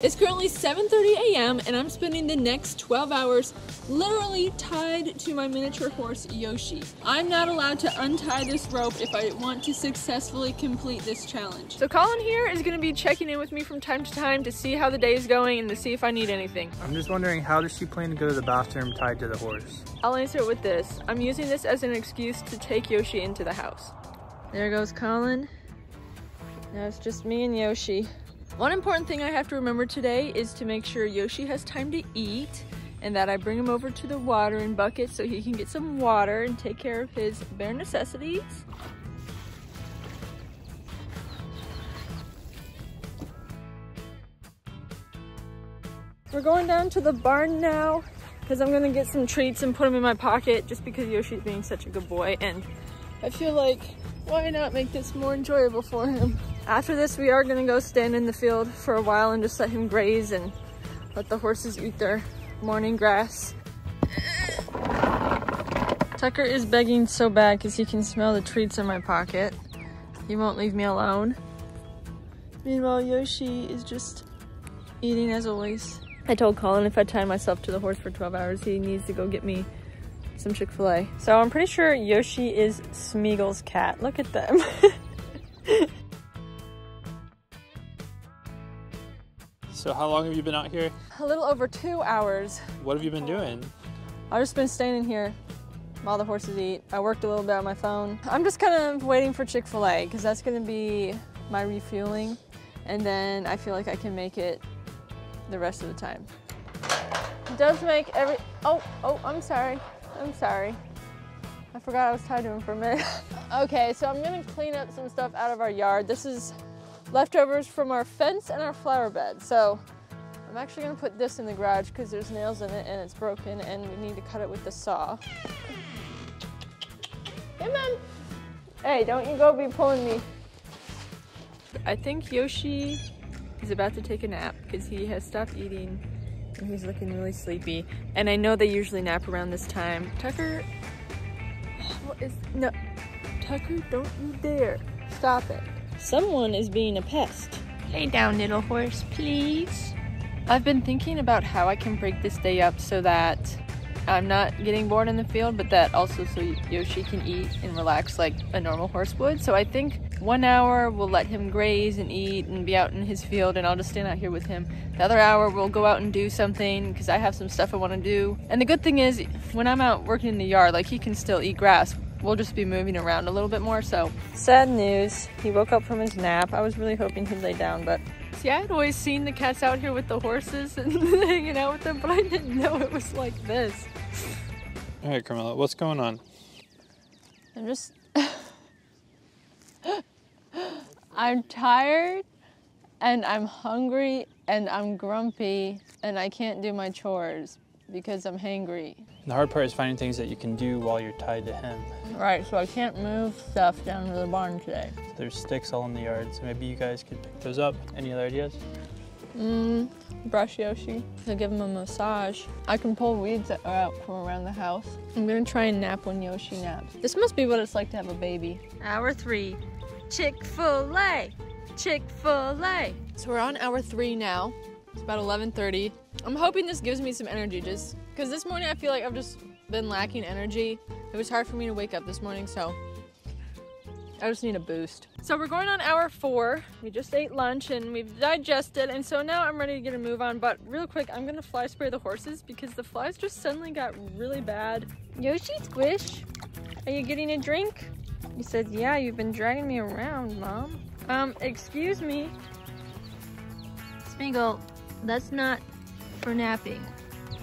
It's currently 7:30 a.m. and I'm spending the next 12 hours literally tied to my miniature horse, Yoshi. I'm not allowed to untie this rope if I want to successfully complete this challenge. So Colin here is gonna be checking in with me from time to time to see how the day is going and to see if I need anything. I'm just wondering, how does she plan to go to the bathroom tied to the horse? I'll answer it with this. I'm using this as an excuse to take Yoshi into the house. There goes Colin. Now it's just me and Yoshi. One important thing I have to remember today is to make sure Yoshi has time to eat and that I bring him over to the watering bucket so he can get some water and take care of his bare necessities. We're going down to the barn now because I'm gonna get some treats and put them in my pocket just because Yoshi's being such a good boy and I feel like, why not make this more enjoyable for him? After this, we are gonna go stand in the field for a while and just let him graze and let the horses eat their morning grass. Tucker is begging so bad because he can smell the treats in my pocket. He won't leave me alone. Meanwhile, Yoshi is just eating as always. I told Colin if I tie myself to the horse for 12 hours, he needs to go get me some Chick-fil-A. So I'm pretty sure Yoshi is Smeagol's cat. Look at them. So how long have you been out here? A little over 2 hours. What have you been doing? I've just been standing here while the horses eat. I worked a little bit on my phone. I'm just kind of waiting for Chick-fil-A because that's going to be my refueling. And then I feel like I can make it the rest of the time. It does make every... Oh, I'm sorry. I forgot I was tied to him for a minute. Okay, so I'm going to clean up some stuff out of our yard. This is leftovers from our fence and our flower bed. So I'm actually gonna put this in the garage because there's nails in it and it's broken and we need to cut it with the saw. Hey, Mom. Hey, don't you go be pulling me. I think Yoshi is about to take a nap because he has stopped eating and he's looking really sleepy. And I know they usually nap around this time. Tucker, what is, no, Tucker, don't you dare. Stop it. Someone is being a pest. Lay down, little horse, please. I've been thinking about how I can break this day up so that I'm not getting bored in the field, but that also so Yoshi can eat and relax like a normal horse would. So I think 1 hour we'll let him graze and eat and be out in his field and I'll just stand out here with him. The other hour we'll go out and do something because I have some stuff I want to do. And the good thing is when I'm out working in the yard, like he can still eat grass. We'll just be moving around a little bit more, so. Sad news, he woke up from his nap. I was really hoping he'd lay down, but. See, I had always seen the cats out here with the horses and hanging out with them, but I didn't know it was like this. All right, Carmella, what's going on? I'm just, I'm tired and I'm hungry and I'm grumpy and I can't do my chores because I'm hangry. The hard part is finding things that you can do while you're tied to him. Right, so I can't move stuff down to the barn today. There's sticks all in the yard, so maybe you guys could pick those up. Any other ideas? Brush Yoshi. I'll give him a massage. I can pull weeds that are out from around the house. I'm gonna try and nap when Yoshi naps. This must be what it's like to have a baby. Hour three, Chick-fil-A, Chick-fil-A. So we're on hour three now. It's about 11:30. I'm hoping this gives me some energy just because this morning I feel like I've just been lacking energy. It was hard for me to wake up this morning, so I just need a boost. So we're going on hour four. We just ate lunch and we've digested, and so now I'm ready to get a move on. But real quick, I'm gonna fly spray the horses because the flies just suddenly got really bad. Yoshi Squish, are you getting a drink? You said, yeah, you've been dragging me around, Mom. Excuse me. Smeagol, that's not for napping.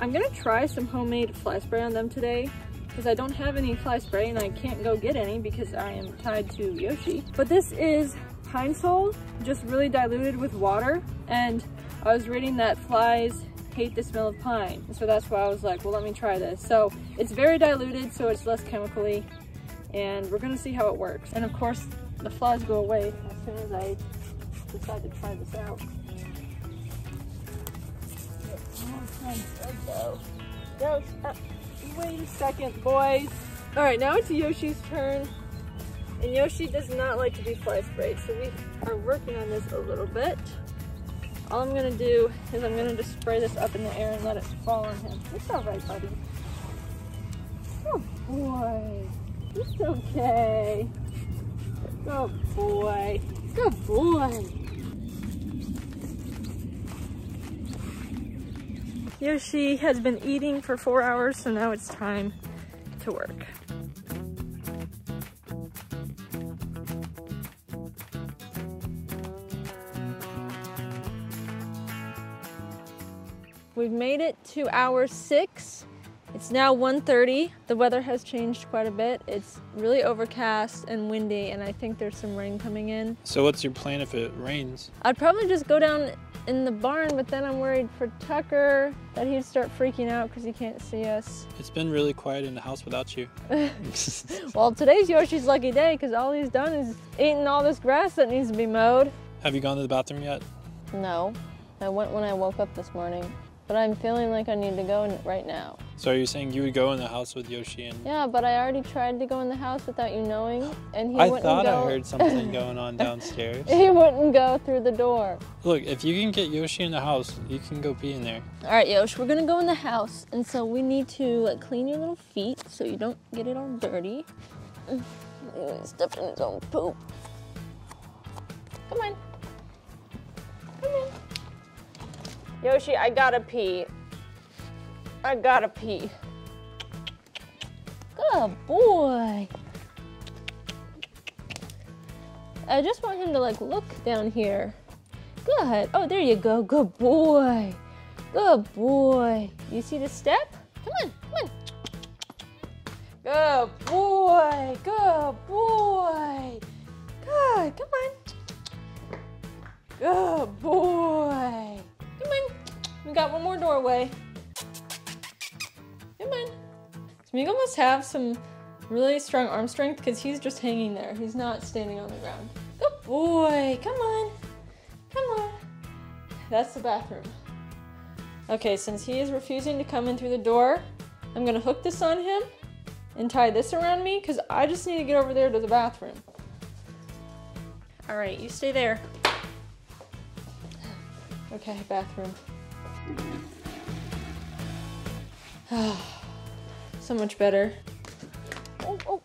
I'm gonna try some homemade fly spray on them today because I don't have any fly spray and I can't go get any because I am tied to Yoshi. But this is pine sol, just really diluted with water, and I was reading that flies hate the smell of pine, and so that's why I was like, well, let me try this. So it's very diluted, so it's less chemically, and we're gonna see how it works. And of course the flies go away as soon as I decide to try this out. Wait a second, boys. All right, now it's Yoshi's turn. And Yoshi does not like to be fly sprayed, so we are working on this a little bit. All I'm gonna do is I'm gonna just spray this up in the air and let it fall on him. It's all right, buddy. Oh boy, it's okay. Good boy, good boy. Yoshi has been eating for 4 hours, so now it's time to work. We've made it to hour 6. It's now 1:30. The weather has changed quite a bit. It's really overcast and windy, and I think there's some rain coming in. So what's your plan if it rains? I'd probably just go down in the barn, but then I'm worried for Tucker that he'd start freaking out because he can't see us. It's been really quiet in the house without you. Well, today's Yoshi's lucky day because all he's done is eating all this grass that needs to be mowed. Have you gone to the bathroom yet? No, I went when I woke up this morning. But I'm feeling like I need to go right now. So are you saying you would go in the house with Yoshi and... Yeah, but I already tried to go in the house without you knowing, and he wouldn't go... I thought I heard something going on downstairs. He wouldn't go through the door. Look, if you can get Yoshi in the house, you can go pee in there. All right, Yoshi, we're gonna go in the house, and so we need to clean your little feet so you don't get it all dirty. He stepped in his own poop. Come on. Yoshi, I gotta pee. I gotta pee. Good boy. I just want him to like look down here. Good. Oh, there you go. Good boy. Good boy. You see the step? Come on, come on. Good boy. Good boy. Good. Come on. Good boy. Come on. We got one more doorway. Come on. So Miguel must have some really strong arm strength because he's just hanging there. He's not standing on the ground. Good boy. Come on. Come on. That's the bathroom. Okay, since he is refusing to come in through the door, I'm going to hook this on him and tie this around me because I just need to get over there to the bathroom. All right, you stay there. Okay, bathroom. Oh, so much better. Oh, oh,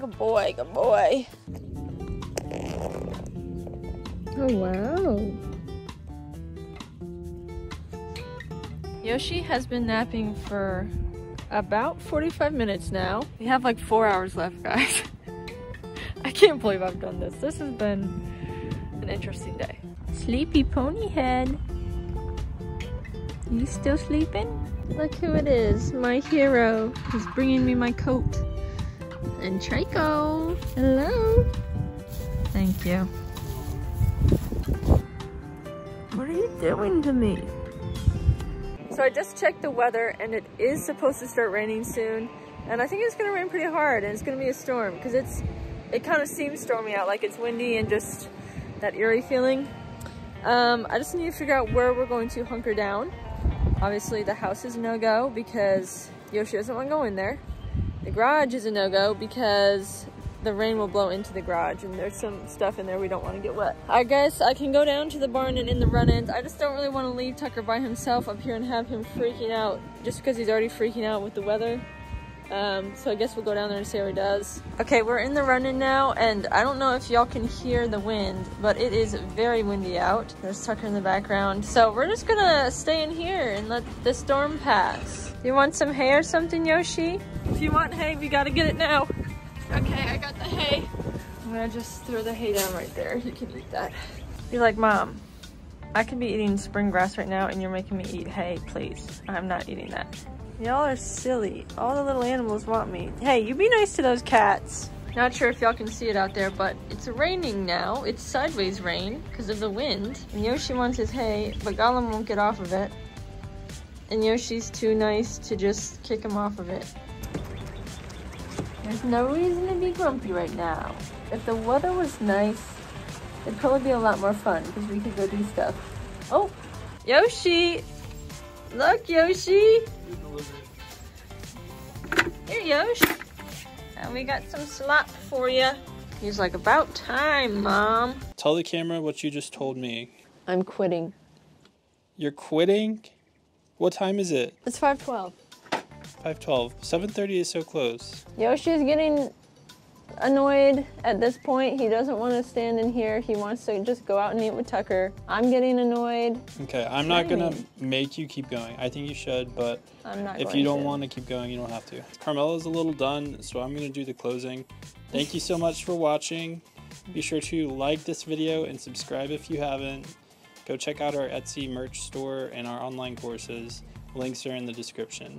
good boy, good boy. Oh, wow. Yoshi has been napping for about 45 minutes now. We have like 4 hours left, guys. I can't believe I've done this. This has been an interesting day. Sleepy ponyhead. You still sleeping? Look who it is, my hero. He's bringing me my coat. And Trico. Hello. Thank you. What are you doing to me? So I just checked the weather and it is supposed to start raining soon. And I think it's gonna rain pretty hard and it's gonna be a storm because it kind of seems stormy out, like it's windy and just that eerie feeling. I just need to figure out where we're going to hunker down. Obviously the house is a no-go because Yoshi doesn't want to go in there. The garage is a no-go because the rain will blow into the garage and there's some stuff in there we don't want to get wet. I guess I can go down to the barn and in the run-ins. I just don't really want to leave Tucker by himself up here and have him freaking out just because he's already freaking out with the weather. So I guess we'll go down there and see how he does. Okay, we're in the run-in now, and I don't know if y'all can hear the wind, but it is very windy out. There's Tucker in the background. So we're just gonna stay in here and let the storm pass. You want some hay or something, Yoshi? If you want hay, we gotta get it now. Okay, I got the hay. I'm gonna just throw the hay down right there. You can eat that. You're like, Mom, I could be eating spring grass right now, and you're making me eat hay, please. I'm not eating that. Y'all are silly. All the little animals want me. Hey, you be nice to those cats. Not sure if y'all can see it out there, but it's raining now. It's sideways rain because of the wind. And Yoshi wants his hay, but Gollum won't get off of it. And Yoshi's too nice to just kick him off of it. There's no reason to be grumpy right now. If the weather was nice, it'd probably be a lot more fun because we could go do stuff. Oh, Yoshi! Look, Yoshi! Here, Yoshi. And we got some slop for you. He's like, about time, Mom. Tell the camera what you just told me. I'm quitting. You're quitting? What time is it? It's 5:12. 5:12. 7:30 is so close. Yoshi's getting annoyed at this point. He doesn't want to stand in here. He wants to just go out and eat with Tucker. I'm getting annoyed. Okay, I'm not gonna make you keep going. I think you should, but I'm not if you don't want to keep going, you don't have to. Carmella's a little done, so I'm gonna do the closing. Thank you so much for watching. Be sure to like this video and subscribe if you haven't. Go check out our Etsy merch store and our online courses. Links are in the description.